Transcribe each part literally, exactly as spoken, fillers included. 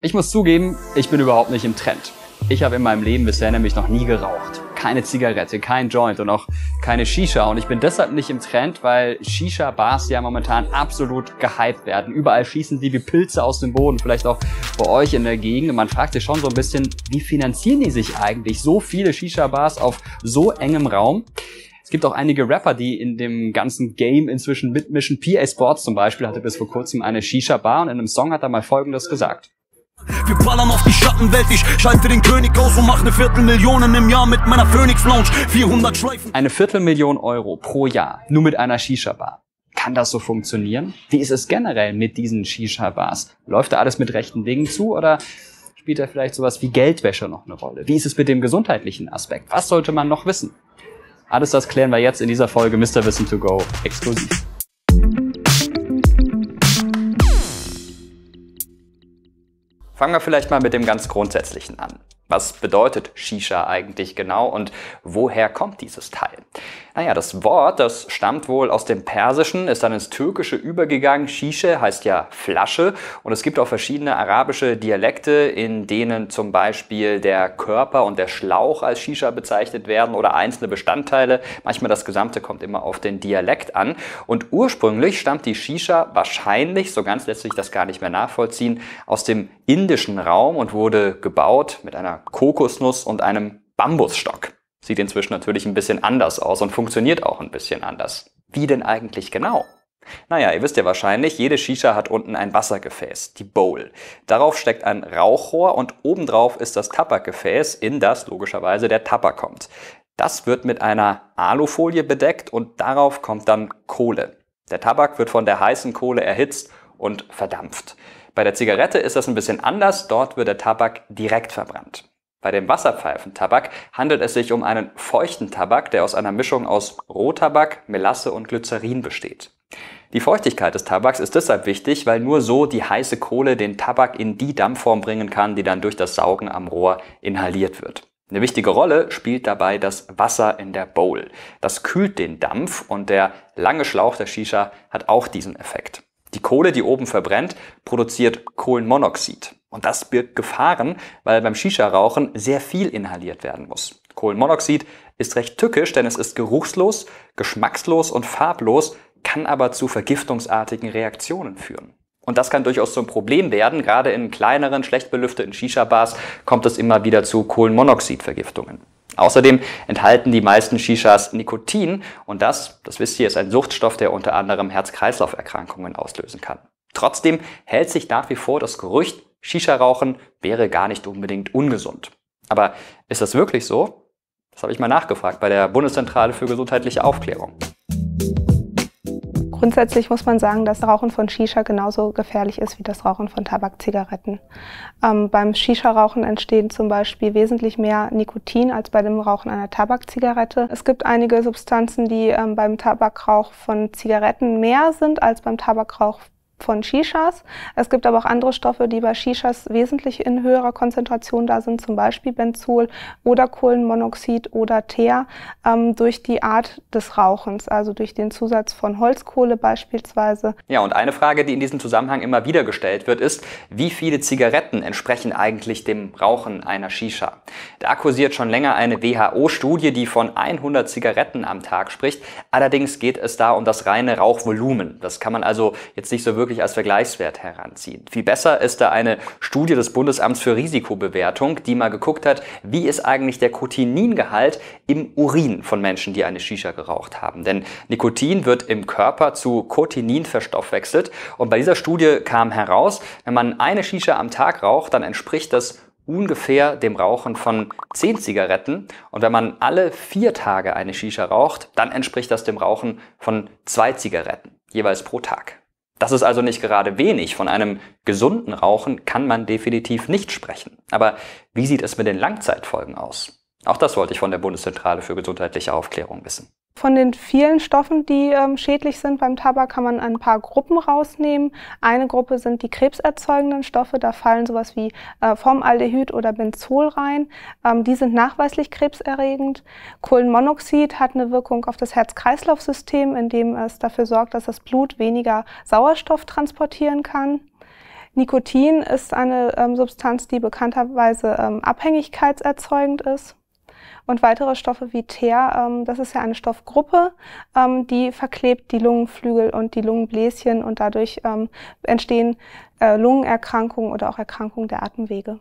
Ich muss zugeben, ich bin überhaupt nicht im Trend. Ich habe in meinem Leben bisher nämlich noch nie geraucht. Keine Zigarette, kein Joint und auch keine Shisha. Und ich bin deshalb nicht im Trend, weil Shisha-Bars ja momentan absolut gehypt werden. Überall schießen die wie Pilze aus dem Boden, vielleicht auch bei euch in der Gegend. Und man fragt sich schon so ein bisschen, wie finanzieren die sich eigentlich? So viele Shisha-Bars auf so engem Raum. Es gibt auch einige Rapper, die in dem ganzen Game inzwischen mitmischen. P A Sports zum Beispiel hatte bis vor kurzem eine Shisha-Bar und in einem Song hat er mal Folgendes gesagt. Wir ballern auf die Schattenwelt, ich schalte für den König aus und mache eine Viertelmillion im Jahr mit meiner Phoenix Lounge, vierhundert Schleifen. Eine Viertelmillion Euro pro Jahr, nur mit einer Shisha-Bar. Kann das so funktionieren? Wie ist es generell mit diesen Shisha-Bars? Läuft da alles mit rechten Dingen zu oder spielt da vielleicht sowas wie Geldwäsche noch eine Rolle? Wie ist es mit dem gesundheitlichen Aspekt? Was sollte man noch wissen? Alles das klären wir jetzt in dieser Folge MrWissen to go exklusiv. Fangen wir vielleicht mal mit dem ganz Grundsätzlichen an. Was bedeutet Shisha eigentlich genau und woher kommt dieses Teil? Naja, das Wort, das stammt wohl aus dem Persischen, ist dann ins Türkische übergegangen. Shisha heißt ja Flasche und es gibt auch verschiedene arabische Dialekte, in denen zum Beispiel der Körper und der Schlauch als Shisha bezeichnet werden oder einzelne Bestandteile. Manchmal das Gesamte kommt immer auf den Dialekt an. Und ursprünglich stammt die Shisha wahrscheinlich, so ganz lässt sich das gar nicht mehr nachvollziehen, aus dem indischen Raum und wurde gebaut mit einer Kokosnuss und einem Bambusstock. Sieht inzwischen natürlich ein bisschen anders aus und funktioniert auch ein bisschen anders. Wie denn eigentlich genau? Naja, ihr wisst ja wahrscheinlich, jede Shisha hat unten ein Wassergefäß, die Bowl. Darauf steckt ein Rauchrohr und obendrauf ist das Tabakgefäß, in das logischerweise der Tabak kommt. Das wird mit einer Alufolie bedeckt und darauf kommt dann Kohle. Der Tabak wird von der heißen Kohle erhitzt und verdampft. Bei der Zigarette ist das ein bisschen anders, dort wird der Tabak direkt verbrannt. Bei dem Wasserpfeifentabak handelt es sich um einen feuchten Tabak, der aus einer Mischung aus Rohtabak, Melasse und Glycerin besteht. Die Feuchtigkeit des Tabaks ist deshalb wichtig, weil nur so die heiße Kohle den Tabak in die Dampfform bringen kann, die dann durch das Saugen am Rohr inhaliert wird. Eine wichtige Rolle spielt dabei das Wasser in der Bowl. Das kühlt den Dampf und der lange Schlauch der Shisha hat auch diesen Effekt. Die Kohle, die oben verbrennt, produziert Kohlenmonoxid. Und das birgt Gefahren, weil beim Shisha-Rauchen sehr viel inhaliert werden muss. Kohlenmonoxid ist recht tückisch, denn es ist geruchslos, geschmackslos und farblos, kann aber zu vergiftungsartigen Reaktionen führen. Und das kann durchaus zum Problem werden. Gerade in kleineren, schlecht belüfteten Shisha-Bars kommt es immer wieder zu Kohlenmonoxidvergiftungen. Außerdem enthalten die meisten Shishas Nikotin und das, das wisst ihr, ist ein Suchtstoff, der unter anderem Herz-Kreislauf-Erkrankungen auslösen kann. Trotzdem hält sich nach wie vor das Gerücht, Shisha-Rauchen wäre gar nicht unbedingt ungesund. Aber ist das wirklich so? Das habe ich mal nachgefragt bei der Bundeszentrale für gesundheitliche Aufklärung. Grundsätzlich muss man sagen, dass Rauchen von Shisha genauso gefährlich ist wie das Rauchen von Tabakzigaretten. Ähm, beim Shisha-Rauchen entstehen zum Beispiel wesentlich mehr Nikotin als bei dem Rauchen einer Tabakzigarette. Es gibt einige Substanzen, die ähm, beim Tabakrauch von Zigaretten mehr sind als beim Tabakrauch von Shishas. Es gibt aber auch andere Stoffe, die bei Shishas wesentlich in höherer Konzentration da sind, zum Beispiel Benzol oder Kohlenmonoxid oder Teer, ähm, durch die Art des Rauchens, also durch den Zusatz von Holzkohle beispielsweise. Ja, und eine Frage, die in diesem Zusammenhang immer wieder gestellt wird, ist, wie viele Zigaretten entsprechen eigentlich dem Rauchen einer Shisha? Da kursiert schon länger eine W H O-Studie, die von hundert Zigaretten am Tag spricht. Allerdings geht es da um das reine Rauchvolumen. Das kann man also jetzt nicht so wirklich als Vergleichswert heranziehen. Viel besser ist da eine Studie des Bundesamts für Risikobewertung, die mal geguckt hat, wie ist eigentlich der Nikotingehalt im Urin von Menschen, die eine Shisha geraucht haben. Denn Nikotin wird im Körper zu Nikotin verstoffwechselt und bei dieser Studie kam heraus, wenn man eine Shisha am Tag raucht, dann entspricht das ungefähr dem Rauchen von zehn Zigaretten und wenn man alle vier Tage eine Shisha raucht, dann entspricht das dem Rauchen von zwei Zigaretten, jeweils pro Tag. Das ist also nicht gerade wenig. Von einem gesunden Rauchen kann man definitiv nicht sprechen. Aber wie sieht es mit den Langzeitfolgen aus? Auch das wollte ich von der Bundeszentrale für gesundheitliche Aufklärung wissen. Von den vielen Stoffen, die ähm, schädlich sind beim Tabak, kann man ein paar Gruppen rausnehmen. Eine Gruppe sind die krebserzeugenden Stoffe. Da fallen sowas wie äh, Formaldehyd oder Benzol rein. Ähm, die sind nachweislich krebserregend. Kohlenmonoxid hat eine Wirkung auf das Herz-Kreislauf-System, indem es dafür sorgt, dass das Blut weniger Sauerstoff transportieren kann. Nikotin ist eine ähm, Substanz, die bekannterweise ähm, abhängigkeitserzeugend ist. Und weitere Stoffe wie Teer, ähm, das ist ja eine Stoffgruppe, ähm, die verklebt die Lungenflügel und die Lungenbläschen und dadurch ähm, entstehen äh, Lungenerkrankungen oder auch Erkrankungen der Atemwege.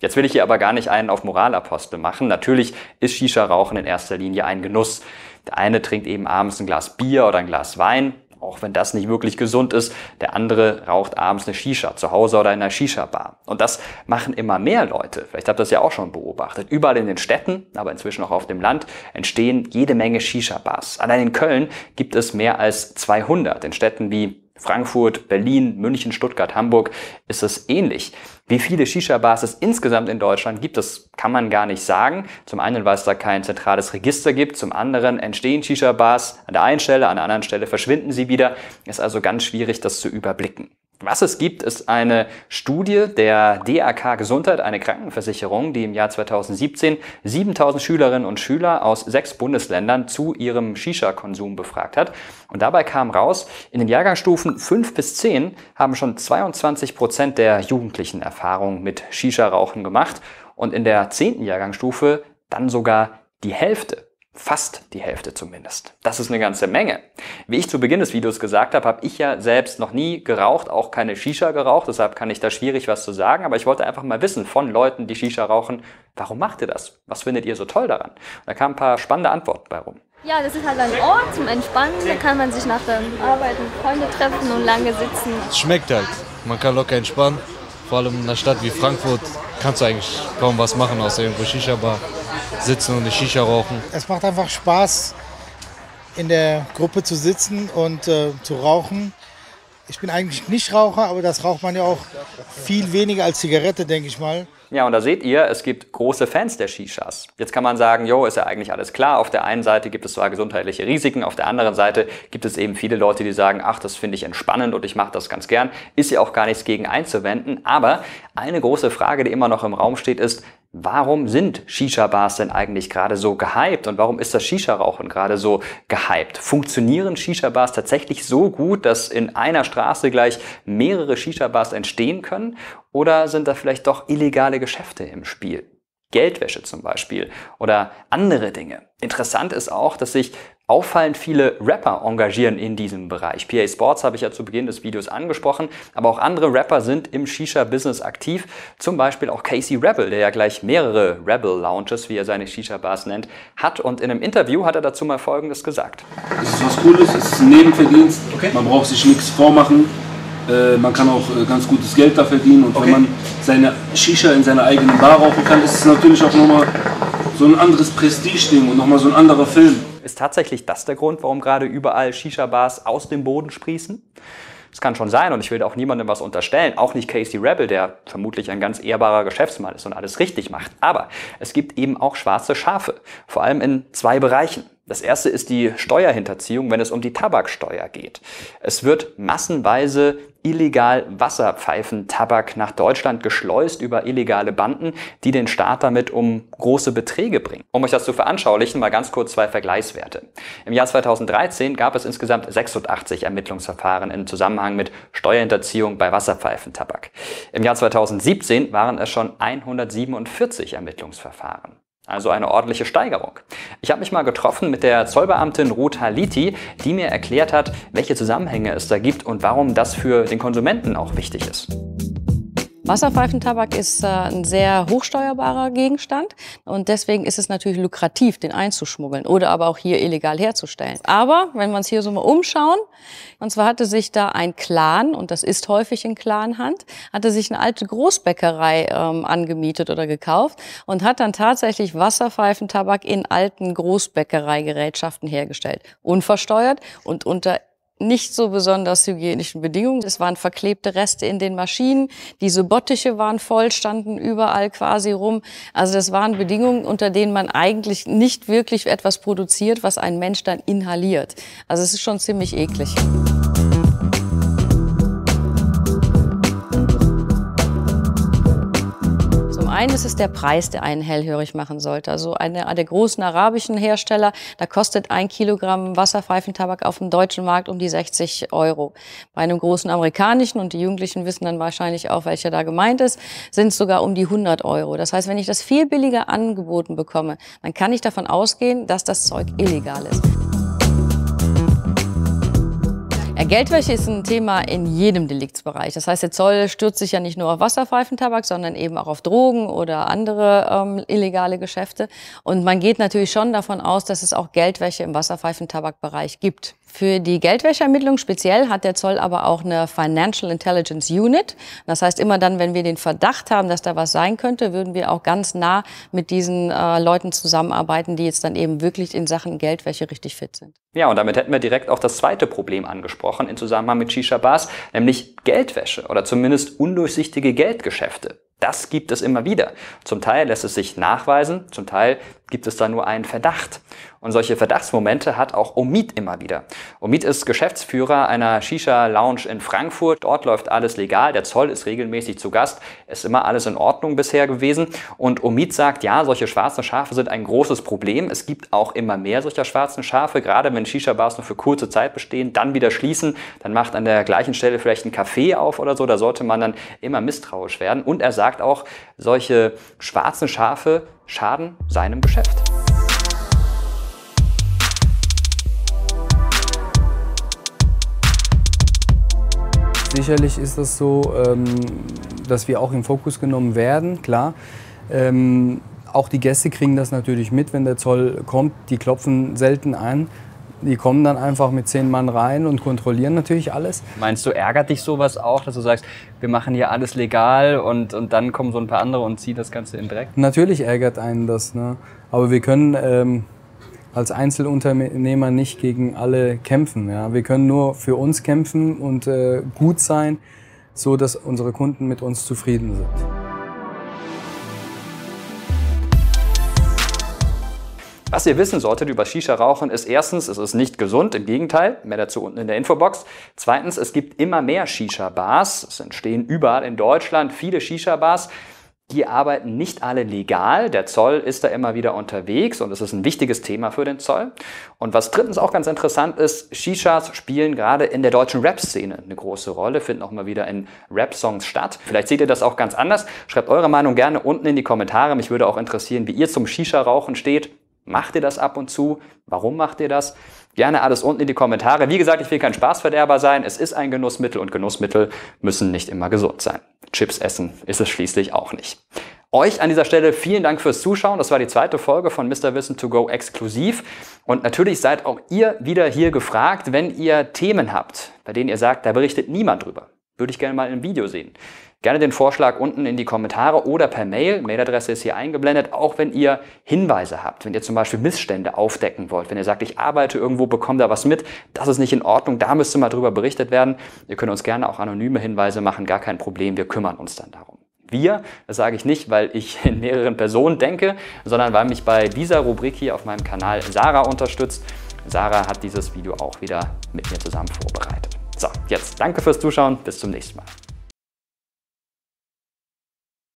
Jetzt will ich hier aber gar nicht einen auf Moralapostel machen. Natürlich ist Shisha-Rauchen in erster Linie ein Genuss. Der eine trinkt eben abends ein Glas Bier oder ein Glas Wein, auch wenn das nicht wirklich gesund ist. Der andere raucht abends eine Shisha zu Hause oder in einer Shisha-Bar. Und das machen immer mehr Leute. Vielleicht habt ihr das ja auch schon beobachtet. Überall in den Städten, aber inzwischen auch auf dem Land, entstehen jede Menge Shisha-Bars. Allein in Köln gibt es mehr als zweihundert. In Städten wie Frankfurt, Berlin, München, Stuttgart, Hamburg ist es ähnlich. Wie viele Shisha-Bars es insgesamt in Deutschland gibt, das kann man gar nicht sagen. Zum einen, weil es da kein zentrales Register gibt. Zum anderen entstehen Shisha-Bars an der einen Stelle, an der anderen Stelle verschwinden sie wieder. Ist also ganz schwierig, das zu überblicken. Was es gibt, ist eine Studie der D A K Gesundheit, eine Krankenversicherung, die im Jahr zweitausendsiebzehn siebentausend Schülerinnen und Schüler aus sechs Bundesländern zu ihrem Shisha-Konsum befragt hat. Und dabei kam raus, in den Jahrgangsstufen fünf bis zehn haben schon zweiundzwanzig Prozent der Jugendlichen Erfahrung mit Shisha-Rauchen gemacht und in der zehnten Jahrgangsstufe dann sogar die Hälfte. Fast die Hälfte zumindest. Das ist eine ganze Menge. Wie ich zu Beginn des Videos gesagt habe, habe ich ja selbst noch nie geraucht, auch keine Shisha geraucht, deshalb kann ich da schwierig was zu sagen, aber ich wollte einfach mal wissen von Leuten, die Shisha rauchen, warum macht ihr das? Was findet ihr so toll daran? Und da kamen ein paar spannende Antworten bei rum. Ja, das ist halt ein Ort zum Entspannen, da kann man sich nach der Arbeit mit Freunden treffen und lange sitzen. Es schmeckt halt, man kann locker entspannen, vor allem in einer Stadt wie Frankfurt kannst du eigentlich kaum was machen, außer irgendwo Shisha-Bar sitzen und eine Shisha rauchen. Es macht einfach Spaß, in der Gruppe zu sitzen und äh, zu rauchen. Ich bin eigentlich nicht Raucher, aber das raucht man ja auch viel weniger als Zigarette, denke ich mal. Ja, und da seht ihr, es gibt große Fans der Shishas. Jetzt kann man sagen, jo, ist ja eigentlich alles klar. Auf der einen Seite gibt es zwar gesundheitliche Risiken, auf der anderen Seite gibt es eben viele Leute, die sagen, ach, das finde ich entspannend und ich mache das ganz gern. Ist ja auch gar nichts gegen einzuwenden. Aber eine große Frage, die immer noch im Raum steht, ist, warum sind Shisha-Bars denn eigentlich gerade so gehypt und warum ist das Shisha-Rauchen gerade so gehypt? Funktionieren Shisha-Bars tatsächlich so gut, dass in einer Straße gleich mehrere Shisha-Bars entstehen können? Oder sind da vielleicht doch illegale Geschäfte im Spiel? Geldwäsche zum Beispiel oder andere Dinge. Interessant ist auch, dass sich auffallend viele Rapper engagieren in diesem Bereich. P A Sports habe ich ja zu Beginn des Videos angesprochen, aber auch andere Rapper sind im Shisha-Business aktiv. Zum Beispiel auch K C Rebell, der ja gleich mehrere Rebell-Lounges, wie er seine Shisha-Bars nennt, hat. Und in einem Interview hat er dazu mal Folgendes gesagt. Es ist was Cooles, es ist ein Nebenverdienst, okay. Man braucht sich nichts vormachen. Man kann auch ganz gutes Geld da verdienen und okay. Wenn man seine Shisha in seiner eigenen Bar rauchen kann, ist es natürlich auch nochmal so ein anderes Prestige-Ding und nochmal so ein anderer Film. Ist tatsächlich das der Grund, warum gerade überall Shisha-Bars aus dem Boden sprießen? Das kann schon sein und ich will auch niemandem was unterstellen, auch nicht K C Rebell, der vermutlich ein ganz ehrbarer Geschäftsmann ist und alles richtig macht. Aber es gibt eben auch schwarze Schafe, vor allem in zwei Bereichen. Das erste ist die Steuerhinterziehung, wenn es um die Tabaksteuer geht. Es wird massenweise illegal Wasserpfeifen-Tabak nach Deutschland geschleust über illegale Banden, die den Staat damit um große Beträge bringen. Um euch das zu veranschaulichen, mal ganz kurz zwei Vergleichswerte. Im Jahr zweitausenddreizehn gab es insgesamt sechsundachtzig Ermittlungsverfahren im Zusammenhang mit Steuerhinterziehung bei Wasserpfeifen-Tabak. Im Jahr zweitausendsiebzehn waren es schon hundertsiebenundvierzig Ermittlungsverfahren. Also eine ordentliche Steigerung. Ich habe mich mal getroffen mit der Zollbeamtin Ruth Haliti, die mir erklärt hat, welche Zusammenhänge es da gibt und warum das für den Konsumenten auch wichtig ist. Wasserpfeifentabak ist äh, ein sehr hochsteuerbarer Gegenstand und deswegen ist es natürlich lukrativ, den einzuschmuggeln oder aber auch hier illegal herzustellen. Aber wenn wir uns hier so mal umschauen, und zwar hatte sich da ein Clan, und das ist häufig in Clanhand, hatte sich eine alte Großbäckerei ähm, angemietet oder gekauft und hat dann tatsächlich Wasserpfeifentabak in alten Großbäckereigerätschaften hergestellt. Unversteuert und unter nicht so besonders hygienischen Bedingungen. Es waren verklebte Reste in den Maschinen, diese Bottiche waren voll, standen überall quasi rum. Also das waren Bedingungen, unter denen man eigentlich nicht wirklich etwas produziert, was ein Mensch dann inhaliert. Also es ist schon ziemlich eklig. einen ist es der Preis, der einen hellhörig machen sollte. Also einer der großen arabischen Hersteller, da kostet ein Kilogramm Wasserpfeifentabak auf dem deutschen Markt um die sechzig Euro. Bei einem großen amerikanischen, und die Jugendlichen wissen dann wahrscheinlich auch, welcher da gemeint ist, sind es sogar um die hundert Euro. Das heißt, wenn ich das viel billiger angeboten bekomme, dann kann ich davon ausgehen, dass das Zeug illegal ist. Ja, Geldwäsche ist ein Thema in jedem Deliktsbereich. Das heißt, der Zoll stürzt sich ja nicht nur auf Wasserpfeifentabak, sondern eben auch auf Drogen oder andere ähm, illegale Geschäfte. Und man geht natürlich schon davon aus, dass es auch Geldwäsche im Wasserpfeifentabakbereich gibt. Für die Geldwäscheermittlung speziell hat der Zoll aber auch eine Financial Intelligence Unit. Das heißt, immer dann, wenn wir den Verdacht haben, dass da was sein könnte, würden wir auch ganz nah mit diesen äh, Leuten zusammenarbeiten, die jetzt dann eben wirklich in Sachen Geldwäsche richtig fit sind. Ja, und damit hätten wir direkt auch das zweite Problem angesprochen in Zusammenhang mit Shisha-Bars, nämlich Geldwäsche oder zumindest undurchsichtige Geldgeschäfte. Das gibt es immer wieder. Zum Teil lässt es sich nachweisen, zum Teil gibt es da nur einen Verdacht. Und solche Verdachtsmomente hat auch Omid immer wieder. Omid ist Geschäftsführer einer Shisha-Lounge in Frankfurt. Dort läuft alles legal, der Zoll ist regelmäßig zu Gast, ist immer alles in Ordnung bisher gewesen. Und Omid sagt, ja, solche schwarzen Schafe sind ein großes Problem. Es gibt auch immer mehr solcher schwarzen Schafe, gerade wenn Shisha-Bars nur für kurze Zeit bestehen, dann wieder schließen, dann macht an der gleichen Stelle vielleicht ein Café auf oder so. Da sollte man dann immer misstrauisch werden. Und er sagt, sagt auch, solche schwarzen Schafe schaden seinem Geschäft. Sicherlich ist das so, dass wir auch im Fokus genommen werden, klar. Auch die Gäste kriegen das natürlich mit, wenn der Zoll kommt. Die klopfen selten an. Die kommen dann einfach mit zehn Mann rein und kontrollieren natürlich alles. Meinst du, ärgert dich sowas auch, dass du sagst, wir machen hier alles legal und, und dann kommen so ein paar andere und ziehen das Ganze in den Dreck? Natürlich ärgert einen das, ne? Aber wir können ähm, als Einzelunternehmer nicht gegen alle kämpfen. Ja? Wir können nur für uns kämpfen und äh, gut sein, so dass unsere Kunden mit uns zufrieden sind. Was ihr wissen solltet über Shisha-Rauchen ist erstens, es ist nicht gesund, im Gegenteil, mehr dazu unten in der Infobox. Zweitens, es gibt immer mehr Shisha-Bars, es entstehen überall in Deutschland viele Shisha-Bars. Die arbeiten nicht alle legal, der Zoll ist da immer wieder unterwegs und es ist ein wichtiges Thema für den Zoll. Und was drittens auch ganz interessant ist, Shishas spielen gerade in der deutschen Rap-Szene eine große Rolle, finden auch mal wieder in Rap-Songs statt. Vielleicht seht ihr das auch ganz anders, schreibt eure Meinung gerne unten in die Kommentare, mich würde auch interessieren, wie ihr zum Shisha-Rauchen steht. Macht ihr das ab und zu? Warum macht ihr das? Gerne alles unten in die Kommentare. Wie gesagt, ich will kein Spaßverderber sein. Es ist ein Genussmittel und Genussmittel müssen nicht immer gesund sein. Chips essen ist es schließlich auch nicht. Euch an dieser Stelle vielen Dank fürs Zuschauen. Das war die zweite Folge von Mister Wissen to go exklusiv. Und natürlich seid auch ihr wieder hier gefragt, wenn ihr Themen habt, bei denen ihr sagt, da berichtet niemand drüber. Würde ich gerne mal im Video sehen. Gerne den Vorschlag unten in die Kommentare oder per Mail. Mailadresse ist hier eingeblendet. Auch wenn ihr Hinweise habt, wenn ihr zum Beispiel Missstände aufdecken wollt, wenn ihr sagt, ich arbeite irgendwo, bekomme da was mit, das ist nicht in Ordnung, da müsste mal drüber berichtet werden. Ihr könnt uns gerne auch anonyme Hinweise machen, gar kein Problem, wir kümmern uns dann darum. Wir, das sage ich nicht, weil ich in mehreren Personen denke, sondern weil mich bei dieser Rubrik hier auf meinem Kanal Sarah unterstützt. Sarah hat dieses Video auch wieder mit mir zusammen vorbereitet. So, jetzt danke fürs Zuschauen, bis zum nächsten Mal.